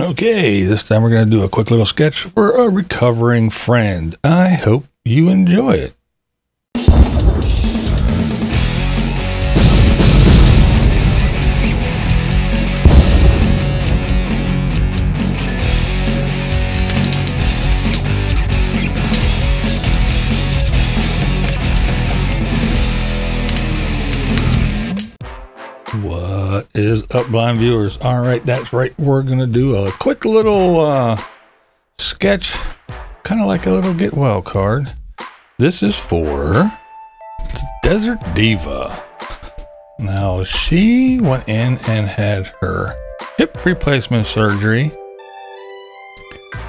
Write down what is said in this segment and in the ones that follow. Okay, this time we're going to do a quick little sketch for a recovering friend. I hope you enjoy it. What is up, blind viewers? All right, that's right, we're gonna do a quick little sketch, kind of like a little get well card. This is for Desert Diva. Now, she went in and had her hip replacement surgery,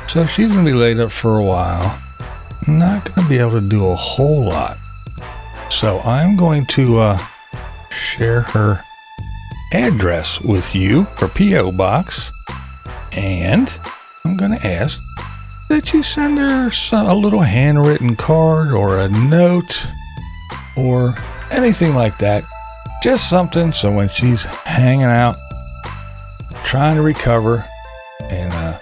so she's gonna be laid up for a while, not gonna be able to do a whole lot. So I'm going to share her address with you, for P.O. box, and I'm gonna ask that you send her a little handwritten card or a note or anything like that, just something so when she's hanging out trying to recover and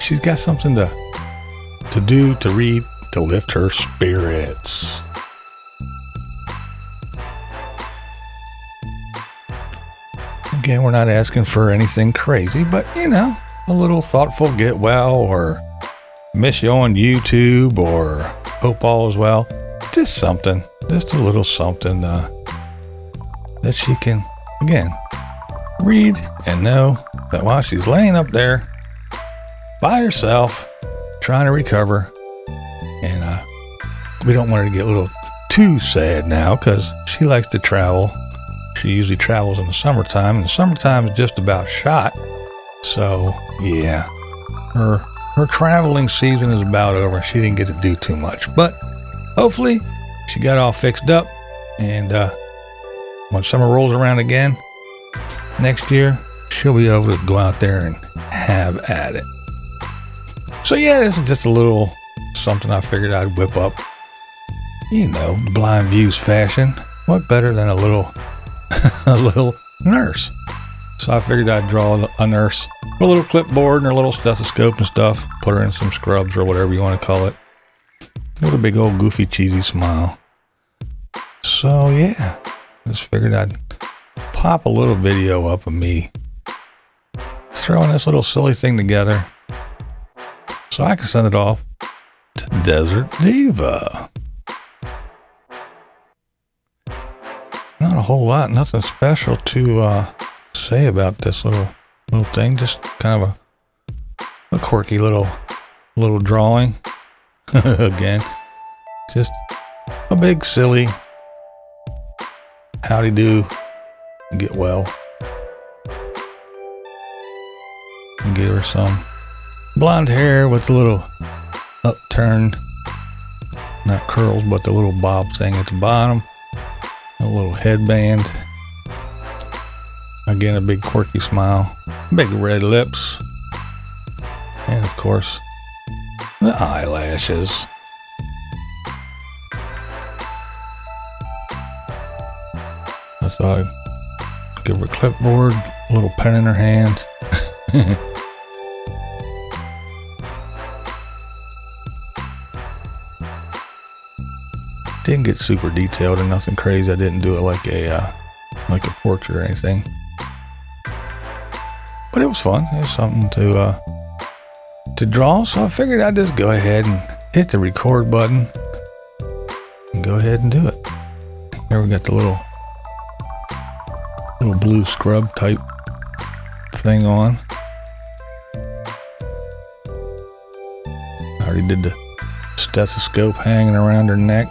she's got something to do, to read, to lift her spirits. Again, we're not asking for anything crazy, but you know, a little thoughtful get well, or miss you on YouTube, or hope all is well. Just something, just a little something that she can, again, read and know that while she's laying up there by herself, trying to recover, and we don't want her to get a little too sad now, because she likes to travel. She usually travels in the summertime, and the summertime is just about shot. So yeah, her traveling season is about over, and she didn't get to do too much. But hopefully she got all fixed up, and when summer rolls around again next year, she'll be able to go out there and have at it. So yeah, this is just a little something I figured I'd whip up, you know, blind views fashion. What better than a little nurse? So I figured I'd draw a nurse with a little clipboard and her little stethoscope and stuff, put her in some scrubs or whatever you want to call it, with a big old goofy cheesy smile. So yeah, just figured I'd pop a little video up of me throwing this little silly thing together so I can send it off to Desert Diva. A whole lot, nothing special to say about this little thing, just kind of a quirky little drawing. Again, just a big silly howdy do get well, and give her some blonde hair with the little upturned, not curls, but the little bob thing at the bottom. A little headband. Again, a big quirky smile. Big red lips. And of course, the eyelashes. I thought I'd give her a clipboard, a little pen in her hand. Didn't get super detailed or nothing crazy. I didn't do it like a portrait or anything, but it was fun. It was something to draw, so I figured I'd just go ahead and hit the record button and go ahead and do it. Here we got the little blue scrub type thing on. I already did the stethoscope hanging around her neck.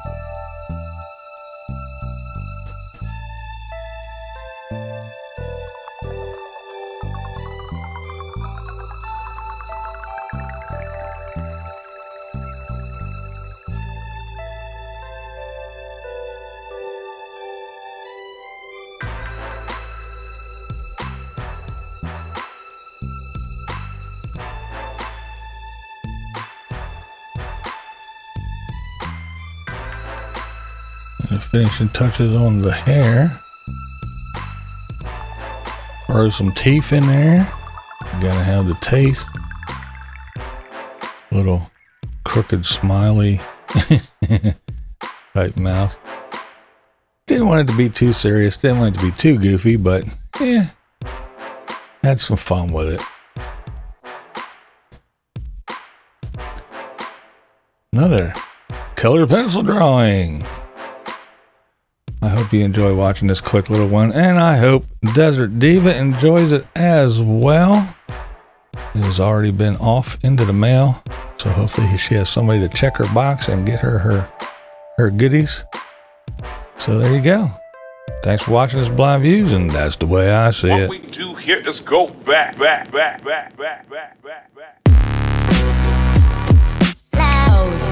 The finishing touches on the hair. Throw some teeth in there. gotta have the taste. Little crooked smiley type mouse. Didn't want it to be too serious, didn't want it to be too goofy, but yeah, had some fun with it. Another color pencil drawing. I hope you enjoy watching this quick little one, and I hope Desert Diva enjoys it as well. It has already been off into the mail, so hopefully she has somebody to check her box and get her her goodies. So there you go. Thanks for watching this Blind Views, and that's the way I see it. What we do here is go back. Loud.